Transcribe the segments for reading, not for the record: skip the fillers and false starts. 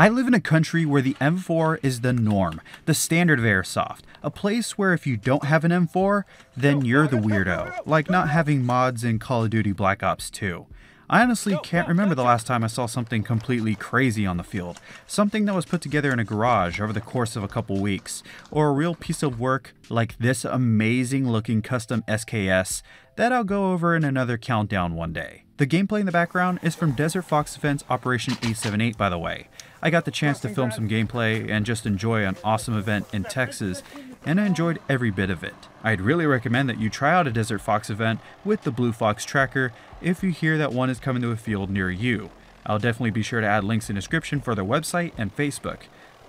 I live in a country where the M4 is the norm, the standard of airsoft, a place where if you don't have an M4, then you're the weirdo, like not having mods in Call of Duty Black Ops 2. I honestly can't remember the last time I saw something completely crazy on the field, something that was put together in a garage over the course of a couple weeks, or a real piece of work like this amazing looking custom SKS that I'll go over in another countdown one day. The gameplay in the background is from Desert Fox Defense Operation A78, by the way. I got the chance to film some gameplay and just enjoy an awesome event in Texas, and I enjoyed every bit of it. I'd really recommend that you try out a Desert Fox event with the Blue Fox Tracker if you hear that one is coming to a field near you. I'll definitely be sure to add links in the description for their website and Facebook.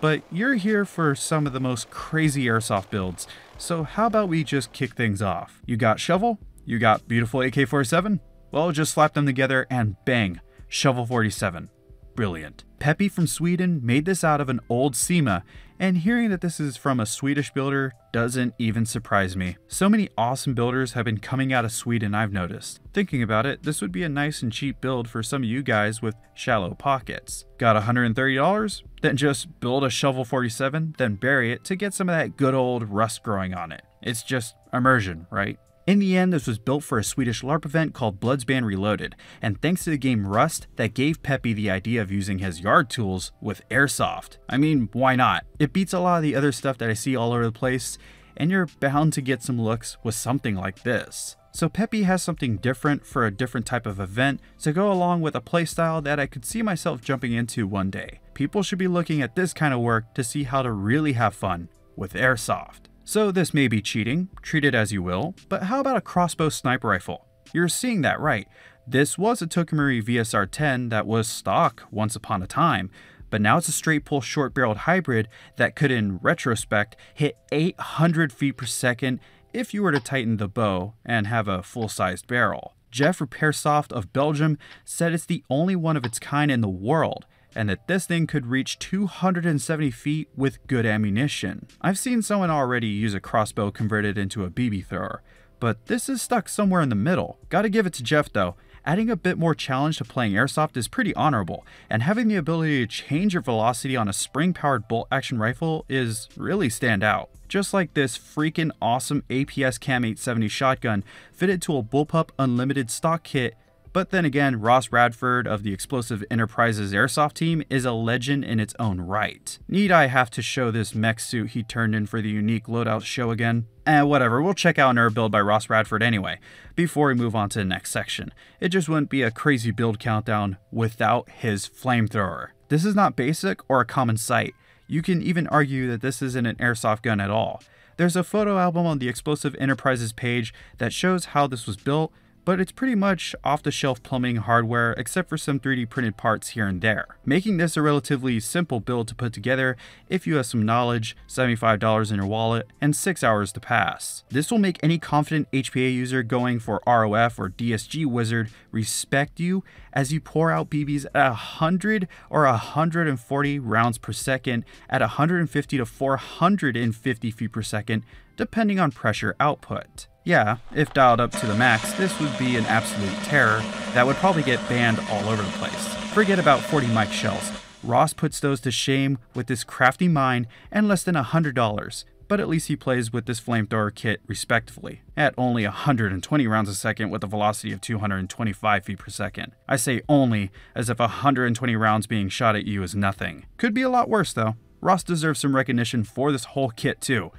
But you're here for some of the most crazy airsoft builds, so how about we just kick things off? You got Shovel? You got beautiful AK-47? Well, just slap them together and bang, Shovel-47. Brilliant. Peppy from Sweden made this out of an old SEMA, and hearing that this is from a Swedish builder doesn't even surprise me. So many awesome builders have been coming out of Sweden, I've noticed. Thinking about it, this would be a nice and cheap build for some of you guys with shallow pockets. Got $130? Then just build a Shovel-47, then bury it to get some of that good old rust growing on it. It's just immersion, right? In the end, this was built for a Swedish LARP event called Bloodsband Reloaded, and thanks to the game Rust, that gave Peppy the idea of using his yard tools with airsoft. I mean, why not? It beats a lot of the other stuff that I see all over the place, and you're bound to get some looks with something like this. So Peppy has something different for a different type of event to go along with a playstyle that I could see myself jumping into one day. People should be looking at this kind of work to see how to really have fun with airsoft. So this may be cheating, treat it as you will, but how about a crossbow sniper rifle? You're seeing that right. This was a Tokyo Marui VSR-10 that was stock once upon a time, but now it's a straight pull short barreled hybrid that could in retrospect hit 800 feet per second if you were to tighten the bow and have a full-sized barrel. Jeff Repairsoft of Belgium said it's the only one of its kind in the world, and that this thing could reach 270 feet with good ammunition. I've seen someone already use a crossbow converted into a BB thrower, but this is stuck somewhere in the middle. Gotta give it to Jeff though, adding a bit more challenge to playing airsoft is pretty honorable, and having the ability to change your velocity on a spring-powered bolt-action rifle is really stand out. Just like this freaking awesome APS Cam 870 shotgun fitted to a Bullpup Unlimited stock kit. But then again, Ross Radford of the Explosive Enterprises Airsoft Team is a legend in its own right. Need I have to show this mech suit he turned in for the unique loadout show again? Whatever, we'll check out an air build by Ross Radford anyway, before we move on to the next section. It just wouldn't be a crazy build countdown without his flamethrower. This is not basic or a common sight. You can even argue that this isn't an airsoft gun at all. There's a photo album on the Explosive Enterprises page that shows how this was built, but it's pretty much off-the-shelf plumbing hardware except for some 3D printed parts here and there, making this a relatively simple build to put together if you have some knowledge, $75 in your wallet, and 6 hours to pass. This will make any confident HPA user going for ROF or DSG wizard respect you as you pour out BBs at 100 or 140 rounds per second at 150 to 450 feet per second, depending on pressure output. Yeah, if dialed up to the max, this would be an absolute terror that would probably get banned all over the place. Forget about 40 mic shells. Ross puts those to shame with this crafty mind and less than $100, but at least he plays with this flamethrower kit respectfully, at only 120 rounds a second with a velocity of 225 feet per second. I say only, as if 120 rounds being shot at you is nothing. Could be a lot worse though. Ross deserves some recognition for this whole kit too.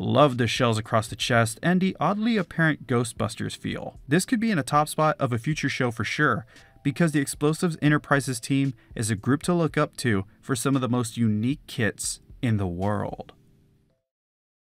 Love the shells across the chest and the oddly apparent Ghostbusters feel. This could be in a top spot of a future show for sure, because the Explosives Enterprises team is a group to look up to for some of the most unique kits in the world.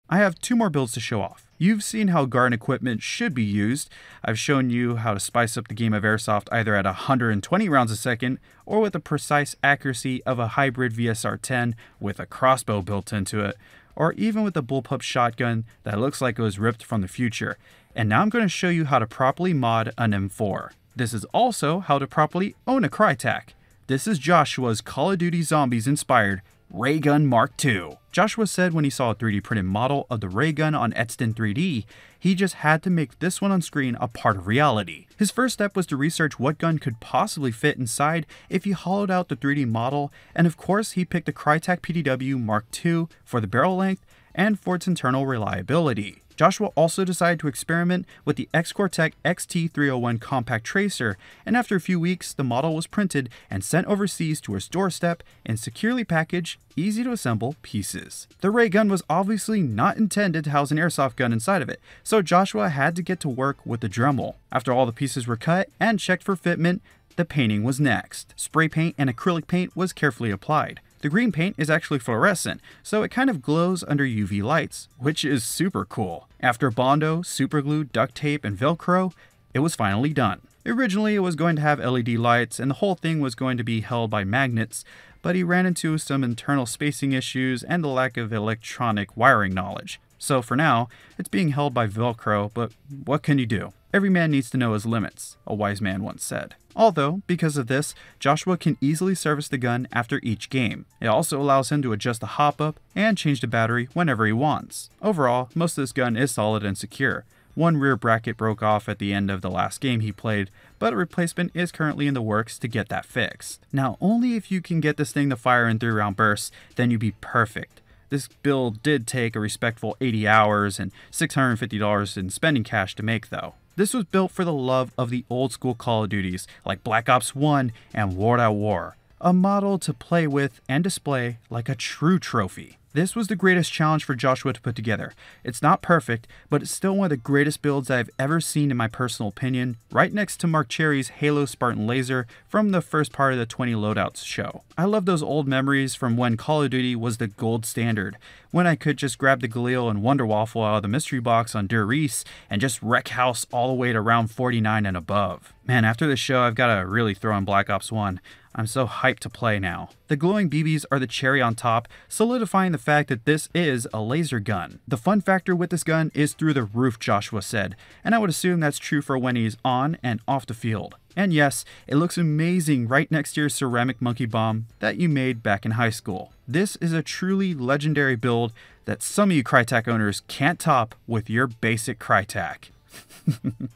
I have 2 more builds to show off. You've seen how Garden equipment should be used. I've shown you how to spice up the game of airsoft either at 120 rounds a second or with the precise accuracy of a hybrid VSR-10 with a crossbow built into it, or even with a bullpup shotgun that looks like it was ripped from the future. And now I'm going to show you how to properly mod an M4. This is also how to properly own a Krytac. This is Joshua's Call of Duty Zombies inspired Raygun Mark II. Joshua said when he saw a 3D printed model of the raygun on Easton 3D, he just had to make this one on screen a part of reality. His first step was to research what gun could possibly fit inside if he hollowed out the 3D model, and of course he picked the Krytac PDW Mark II for the barrel length and for its internal reliability. Joshua also decided to experiment with the XCortech XT301 compact tracer, and after a few weeks, the model was printed and sent overseas to his doorstep in securely packaged, easy to assemble pieces. The ray gun was obviously not intended to house an airsoft gun inside of it, so Joshua had to get to work with the Dremel. After all the pieces were cut and checked for fitment, the painting was next. Spray paint and acrylic paint was carefully applied. The green paint is actually fluorescent, so it kind of glows under UV lights, which is super cool. After Bondo, superglue, duct tape, and Velcro, it was finally done. Originally, it was going to have LED lights, and the whole thing was going to be held by magnets, but he ran into some internal spacing issues and the lack of electronic wiring knowledge. So for now, it's being held by Velcro, but what can you do? Every man needs to know his limits, a wise man once said. Although, because of this, Joshua can easily service the gun after each game. It also allows him to adjust the hop-up and change the battery whenever he wants. Overall, most of this gun is solid and secure. One rear bracket broke off at the end of the last game he played, but a replacement is currently in the works to get that fixed. Now, only if you can get this thing to fire in 3-round bursts, then you'd be perfect. This build did take a respectful 80 hours and $650 in spending cash to make though. This was built for the love of the old school Call of Duties like Black Ops 1 and World at War, a model to play with and display like a true trophy. This was the greatest challenge for Joshua to put together. It's not perfect, but it's still one of the greatest builds I've ever seen in my personal opinion, right next to Mark Cherry's Halo Spartan Laser from the first part of the 20 Loadouts show. I love those old memories from when Call of Duty was the gold standard, when I could just grab the Galil and Wonder Waffle out of the mystery box on Der Riese and just wreck house all the way to round 49 and above. Man, after this show, I've got to really throw in Black Ops 1. I'm so hyped to play now. The glowing BBs are the cherry on top, solidifying the fact that this is a laser gun. The fun factor with this gun is through the roof, Joshua said, and I would assume that's true for when he's on and off the field. And yes, it looks amazing right next to your ceramic monkey bomb that you made back in high school. This is a truly legendary build that some of you Krytac owners can't top with your basic Krytac.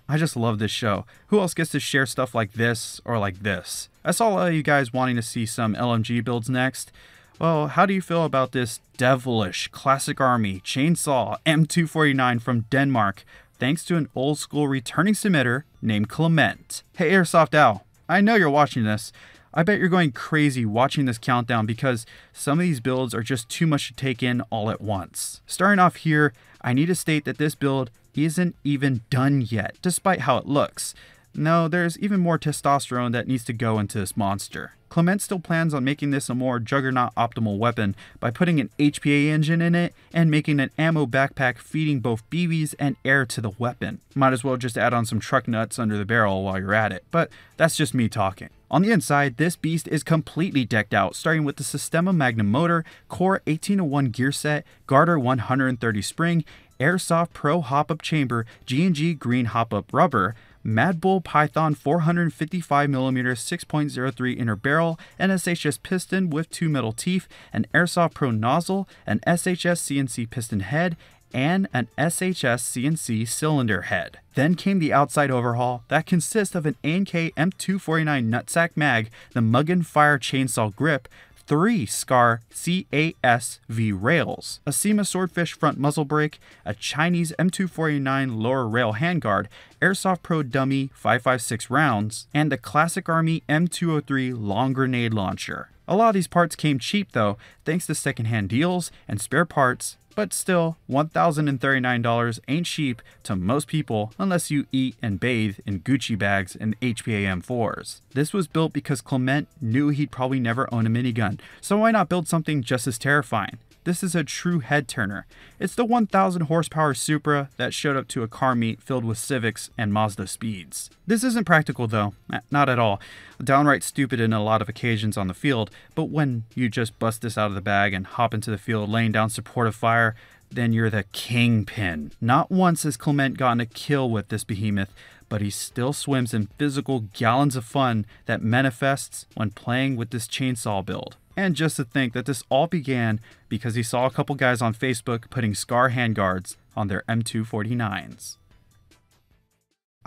I just love this show. Who else gets to share stuff like this or like this? I saw a lot of you guys wanting to see some LMG builds next. Well, how do you feel about this devilish classic army chainsaw M249 from Denmark, thanks to an old school returning submitter named Clement? Hey Airsoft Owl, I know you're watching this. I bet you're going crazy watching this countdown because some of these builds are just too much to take in all at once. Starting off here, I need to state that this build isn't even done yet, despite how it looks. No, there's even more testosterone that needs to go into this monster. Clement still plans on making this a more juggernaut optimal weapon by putting an HPA engine in it and making an ammo backpack feeding both BBs and air to the weapon. Might as well just add on some truck nuts under the barrel while you're at it, but that's just me talking. On the inside, this beast is completely decked out, starting with the Systema Magnum motor, Core 1801 gear set, Garter 130 spring, Airsoft Pro hop-up chamber, G&G green hop-up rubber, Mad Bull Python 455mm 6.03 inner barrel, an SHS piston with two metal teeth, an Airsoft Pro nozzle, an SHS CNC piston head, and an SHS CNC cylinder head. Then came the outside overhaul that consists of an A&K M249 nutsack mag, the Muggin Fire chainsaw grip, 3 SCAR CASV rails, a SEMA Swordfish front muzzle brake, a Chinese M249 lower rail handguard, Airsoft Pro Dummy 5.56 rounds, and the Classic Army M203 long grenade launcher. A lot of these parts came cheap though, thanks to secondhand deals and spare parts, but still, $1,039 ain't cheap to most people unless you eat and bathe in Gucci bags and HPA M4s. This was built because Clement knew he'd probably never own a minigun, so why not build something just as terrifying? This is a true head turner. It's the 1,000 horsepower Supra that showed up to a car meet filled with Civics and Mazda Speeds. This isn't practical though, not at all. Downright stupid in a lot of occasions on the field, but when you just bust this out of the bag and hop into the field laying down supportive fire, then you're the kingpin. Not once has Clement gotten a kill with this behemoth, but he still swims in physical gallons of fun that manifests when playing with this chainsaw build. And just to think that this all began because he saw a couple guys on Facebook putting SCAR handguards on their M249s.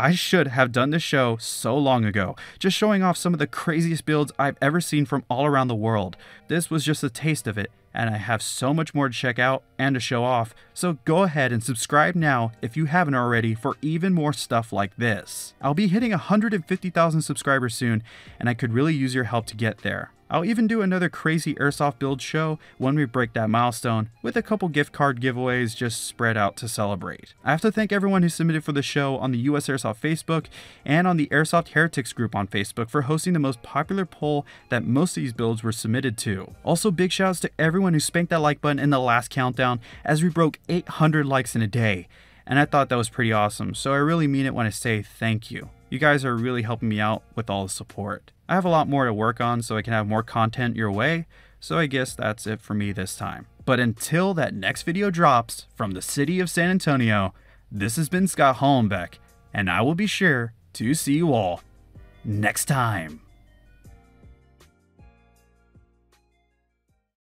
I should have done this show so long ago, just showing off some of the craziest builds I've ever seen from all around the world. This was just a taste of it, and I have so much more to check out and to show off, so go ahead and subscribe now if you haven't already for even more stuff like this. I'll be hitting 150,000 subscribers soon, and I could really use your help to get there. I'll even do another crazy airsoft build show when we break that milestone, with a couple gift card giveaways just spread out to celebrate. I have to thank everyone who submitted for the show on the US Airsoft Facebook and on the Airsoft Heretics group on Facebook for hosting the most popular poll that most of these builds were submitted to. Also, big shouts to everyone who spanked that like button in the last countdown, as we broke 800 likes in a day. And I thought that was pretty awesome, so I really mean it when I say thank you. You guys are really helping me out with all the support. I have a lot more to work on so I can have more content your way, so I guess that's it for me this time. But until that next video drops, from the city of San Antonio, this has been Scott Hollenbeck, and I will be sure to see you all next time.